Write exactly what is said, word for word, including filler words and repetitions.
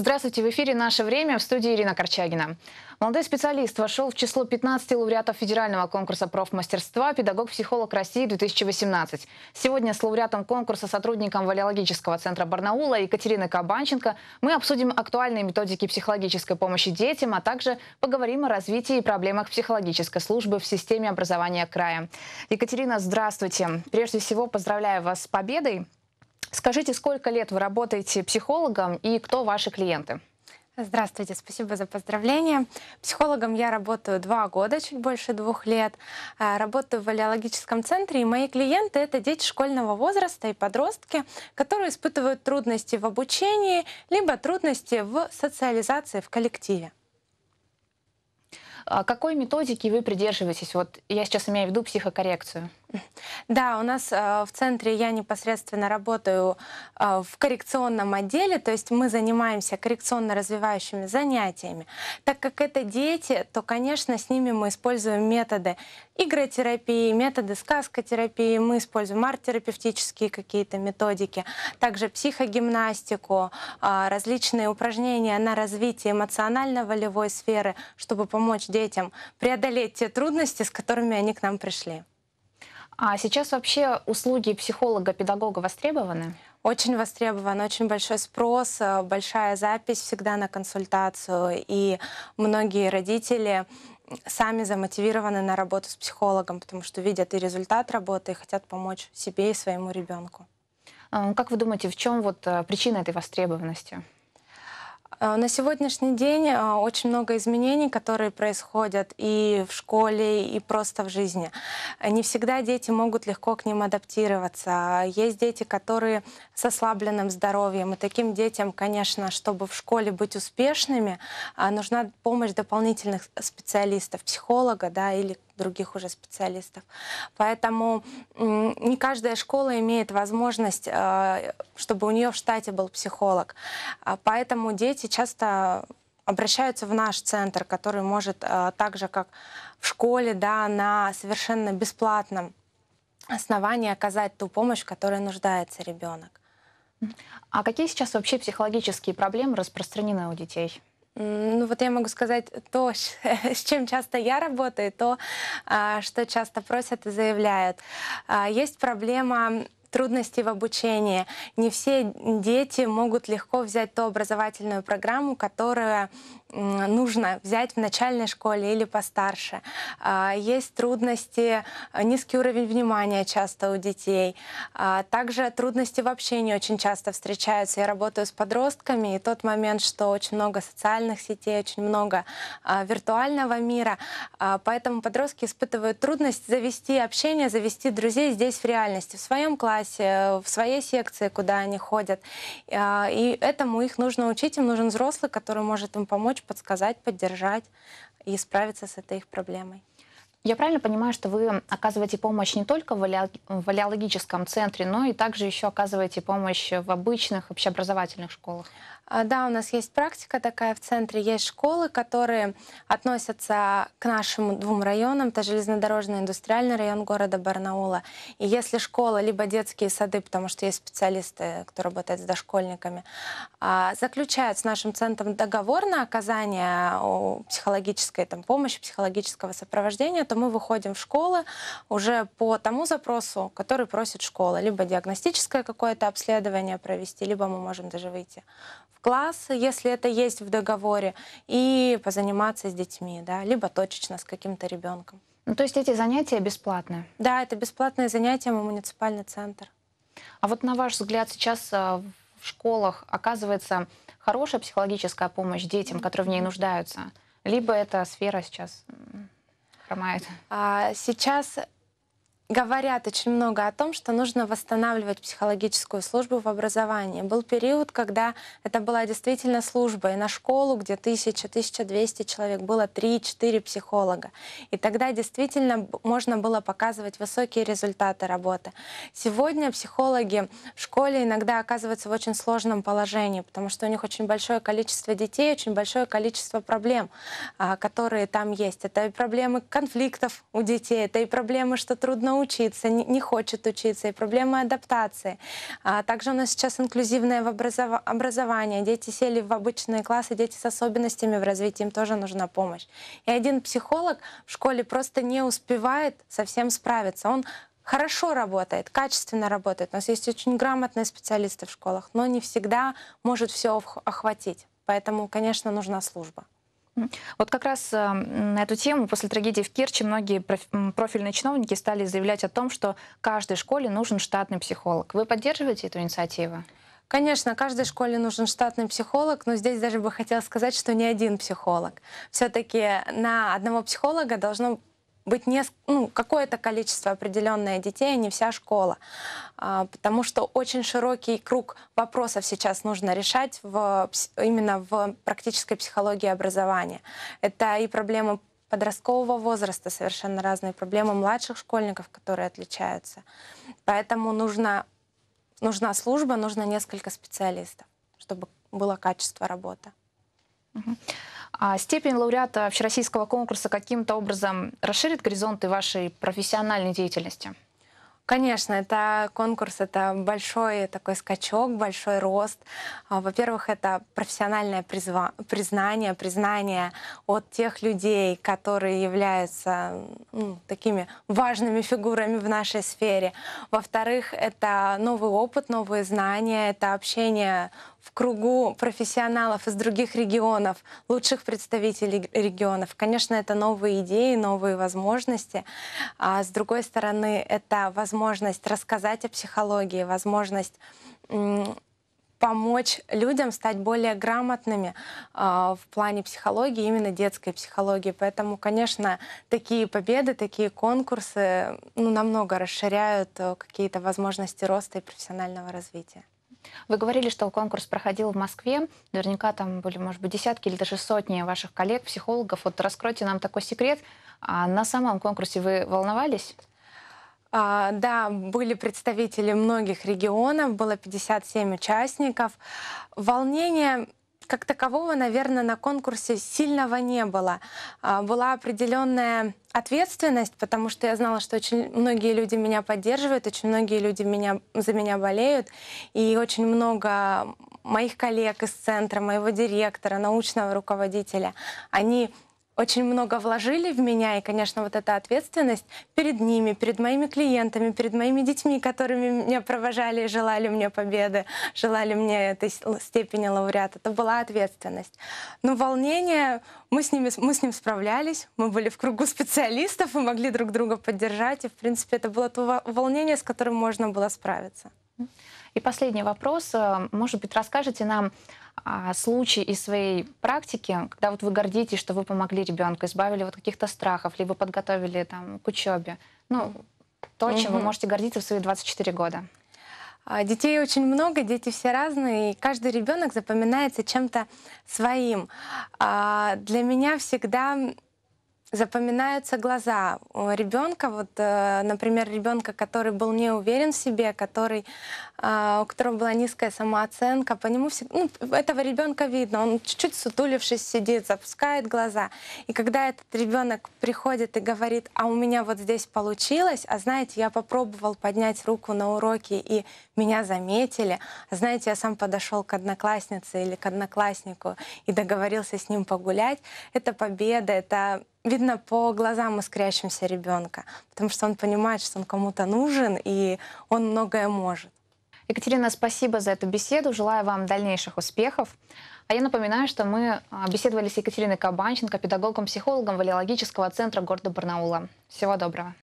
Здравствуйте, в эфире «Наше время», в студии Ирина Корчагина. Молодой специалист вошел в число пятнадцати лауреатов федерального конкурса профмастерства «Педагог-психолог России-две тысячи восемнадцать». Сегодня с лауреатом конкурса, сотрудником Валеологического центра Барнаула Екатерины Кабанченко мы обсудим актуальные методики психологической помощи детям, а также поговорим о развитии и проблемах психологической службы в системе образования края. Екатерина, здравствуйте. Прежде всего, поздравляю вас с победой. Скажите, сколько лет вы работаете психологом и кто ваши клиенты? Здравствуйте, спасибо за поздравления. Психологом я работаю два года, чуть больше двух лет. Работаю в валеологическом центре, и мои клиенты — это дети школьного возраста и подростки, которые испытывают трудности в обучении, либо трудности в социализации в коллективе. Какой методики вы придерживаетесь? Вот я сейчас имею в виду психокоррекцию. Да, у нас в центре я непосредственно работаю в коррекционном отделе, то есть мы занимаемся коррекционно-развивающими занятиями. Так как это дети, то, конечно, с ними мы используем методы игротерапии, методы сказкотерапии, мы используем арт-терапевтические какие-то методики, также психогимнастику, различные упражнения на развитие эмоционально-волевой сферы, чтобы помочь детям преодолеть те трудности, с которыми они к нам пришли. А сейчас вообще услуги психолога-педагога востребованы? Очень востребован, очень большой спрос, большая запись всегда на консультацию. И многие родители сами замотивированы на работу с психологом, потому что видят и результат работы, и хотят помочь себе и своему ребенку. Как вы думаете, в чем вот причина этой востребованности? На сегодняшний день очень много изменений, которые происходят и в школе, и просто в жизни. Не всегда дети могут легко к ним адаптироваться. Есть дети, которые с ослабленным здоровьем. И таким детям, конечно, чтобы в школе быть успешными, нужна помощь дополнительных специалистов, психолога, да, или других уже специалистов. Поэтому не каждая школа имеет возможность, чтобы у нее в штате был психолог. Поэтому дети часто обращаются в наш центр, который может так же, как в школе, да, на совершенно бесплатном основании оказать ту помощь, в которой нуждается ребенок. А какие сейчас вообще психологические проблемы распространены у детей? Ну вот я могу сказать то, с чем часто я работаю, то, что часто просят и заявляют. Есть проблема трудностей в обучении. Не все дети могут легко взять ту образовательную программу, которая нужно взять в начальной школе или постарше. Есть трудности, низкий уровень внимания часто у детей. Также трудности в общении очень часто встречаются. Я работаю с подростками, и тот момент, что очень много социальных сетей, очень много виртуального мира. Поэтому подростки испытывают трудность завести общение, завести друзей здесь в реальности, в своем классе, в своей секции, куда они ходят. И этому их нужно учить, им нужен взрослый, который может им помочь, подсказать, поддержать и справиться с этой их проблемой. Я правильно понимаю, что вы оказываете помощь не только в валеологическом центре, но и также еще оказываете помощь в обычных общеобразовательных школах? Да, у нас есть практика такая в центре. Есть школы, которые относятся к нашим двум районам. Это железнодорожный индустриальный район города Барнаула. И если школа, либо детские сады, потому что есть специалисты, кто работает с дошкольниками, заключают с нашим центром договор на оказание психологической там, помощи, психологического сопровождения, то мы выходим в школы уже по тому запросу, который просит школа. Либо диагностическое какое-то обследование провести, либо мы можем даже выйти в класс, если это есть в договоре, и позаниматься с детьми, да, либо точечно с каким-то ребенком. Ну, то есть эти занятия бесплатные? Да, это бесплатные занятия, мы муниципальный центр. А вот на ваш взгляд сейчас в школах оказывается хорошая психологическая помощь детям, которые в ней нуждаются? Либо эта сфера сейчас... Сейчас говорят очень много о том, что нужно восстанавливать психологическую службу в образовании. Был период, когда это была действительно служба, и на школу, где тысяча — тысяча двести человек, было три-четыре психолога. И тогда действительно можно было показывать высокие результаты работы. Сегодня психологи в школе иногда оказываются в очень сложном положении, потому что у них очень большое количество детей, очень большое количество проблем, которые там есть. Это и проблемы конфликтов у детей, это и проблемы, что трудно учиться, учиться, не хочет учиться, и проблемы адаптации. А также у нас сейчас инклюзивное образование. Дети сели в обычные классы, дети с особенностями в развитии, им тоже нужна помощь. И один психолог в школе просто не успевает со всем справиться. Он хорошо работает, качественно работает. У нас есть очень грамотные специалисты в школах, но не всегда может все охватить. Поэтому, конечно, нужна служба. Вот как раз на эту тему после трагедии в Керчи многие профильные чиновники стали заявлять о том, что каждой школе нужен штатный психолог. Вы поддерживаете эту инициативу? Конечно, каждой школе нужен штатный психолог, но здесь даже бы хотела сказать, что не один психолог. Все-таки на одного психолога должно быть быть не, ну, какое-то количество определенное детей, а не вся школа. А, потому что очень широкий круг вопросов сейчас нужно решать в, именно в практической психологии образования. Это и проблемы подросткового возраста, совершенно разные проблемы младших школьников, которые отличаются. Поэтому нужна, нужна служба, нужно несколько специалистов, чтобы было качество работы. Угу. А степень лауреата общероссийского конкурса каким-то образом расширит горизонты вашей профессиональной деятельности? Конечно, это конкурс, это большой такой скачок, большой рост. Во-первых, это профессиональное признание, признание от тех людей, которые являются ну, такими важными фигурами в нашей сфере. Во-вторых, это новый опыт, новые знания, это общение в кругу профессионалов из других регионов, лучших представителей регионов. Конечно, это новые идеи, новые возможности. А с другой стороны, это возможность рассказать о психологии, возможность помочь людям стать более грамотными э, в плане психологии, именно детской психологии. Поэтому, конечно, такие победы, такие конкурсы ну, намного расширяют э, какие-то возможности роста и профессионального развития. Вы говорили, что конкурс проходил в Москве. Наверняка там были, может быть, десятки или даже сотни ваших коллег, психологов. Вот раскройте нам такой секрет. А на самом конкурсе вы волновались? А, да, были представители многих регионов, было пятьдесят семь участников. Волнение как такового, наверное, на конкурсе сильного не было. А, была определенная ответственность, потому что я знала, что очень многие люди меня поддерживают, очень многие люди меня, за меня болеют, и очень много моих коллег из центра, моего директора, научного руководителя, они очень много вложили в меня, и, конечно, вот эта ответственность перед ними, перед моими клиентами, перед моими детьми, которыми меня провожали и желали мне победы, желали мне этой степени лауреата, это была ответственность. Но волнение, мы с, ними, мы с ним справлялись, мы были в кругу специалистов и могли друг друга поддержать, и, в принципе, это было то волнение, с которым можно было справиться. И последний вопрос. Может быть, расскажите нам случай из своей практики, когда вот вы гордитесь, что вы помогли ребенку, избавили от каких-то страхов, либо подготовили там, к учебе. Ну, то, чем [S2] Mm-hmm. [S1] Вы можете гордиться в свои двадцать четыре года. Детей очень много, дети все разные, и каждый ребенок запоминается чем-то своим. Для меня всегда запоминаются глаза ребенка, вот, например, ребенка, который был не уверен в себе, который, у которого была низкая самооценка, по нему всегда, ну, этого ребенка видно, он чуть-чуть сутулившись сидит, запускает глаза, и когда этот ребенок приходит и говорит, а у меня вот здесь получилось, а знаете, я попробовал поднять руку на уроке и меня заметили, а знаете, я сам подошел к однокласснице или к однокласснику и договорился с ним погулять, это победа, это видно по глазам искрящимся ребенка, потому что он понимает, что он кому-то нужен, и он многое может. Екатерина, спасибо за эту беседу. Желаю вам дальнейших успехов. А я напоминаю, что мы беседовали с Екатериной Кабанченко, педагогом-психологом Валеологического центра города Барнаула. Всего доброго.